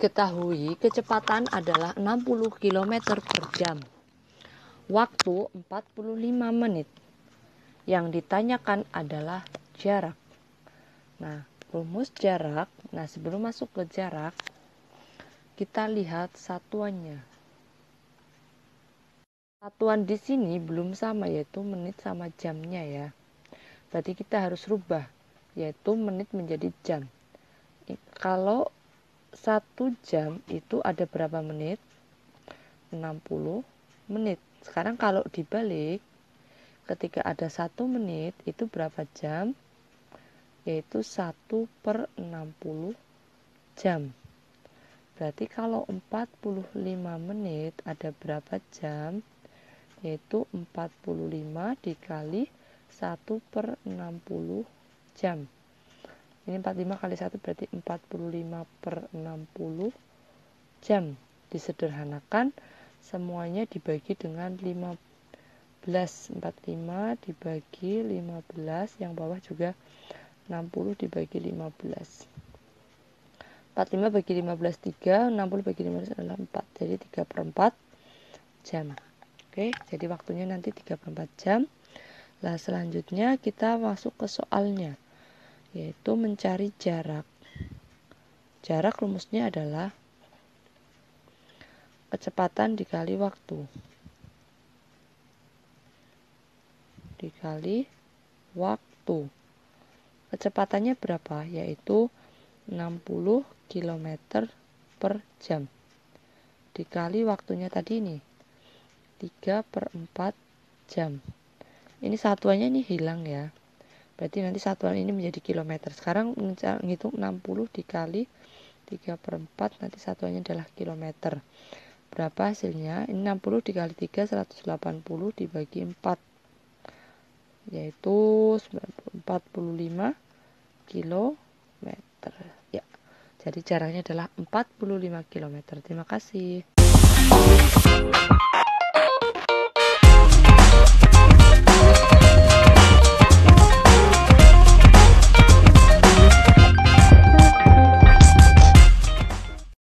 Diketahui kecepatan adalah 60 km per jam. Waktu 45 menit. Yang ditanyakan adalah jarak. Nah, rumus jarak. Nah, sebelum masuk ke jarak, kita lihat satuannya. Satuan di sini belum sama, yaitu menit sama jamnya ya. Berarti kita harus rubah, yaitu menit menjadi jam. Kalau 1 jam itu ada berapa menit? 60 menit. Sekarang kalau dibalik, ketika ada 1 menit itu berapa jam? Yaitu 1/60 jam. Berarti kalau 45 menit ada berapa jam? Yaitu 45 dikali 1/60 jam. Ini 45 kali 1 berarti 45/60 jam. Disederhanakan semuanya dibagi dengan 15. 45 dibagi 15, yang bawah juga 60 dibagi 15. 45 bagi 15 3, 60 bagi 15 adalah 4. Jadi 3/4 jam. Oke, jadi waktunya nanti 3/4 jam. Nah, selanjutnya kita masuk ke soalnya, yaitu mencari jarak. Jarak rumusnya adalah kecepatan dikali waktu. Dikali waktu. Kecepatannya berapa? Yaitu 60 km per jam. Dikali waktunya tadi ini. 3/4 jam. Ini satuannya ini hilang ya. Berarti nanti satuan ini menjadi kilometer. Sekarang menghitung 60 dikali 3/4, nanti satuannya adalah kilometer. Berapa hasilnya? Ini 60 dikali 3, 180 dibagi 4. Yaitu 45 kilometer. Ya, jadi jaraknya adalah 45 kilometer. Terima kasih.